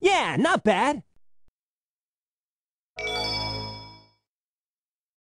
Yeah, not bad.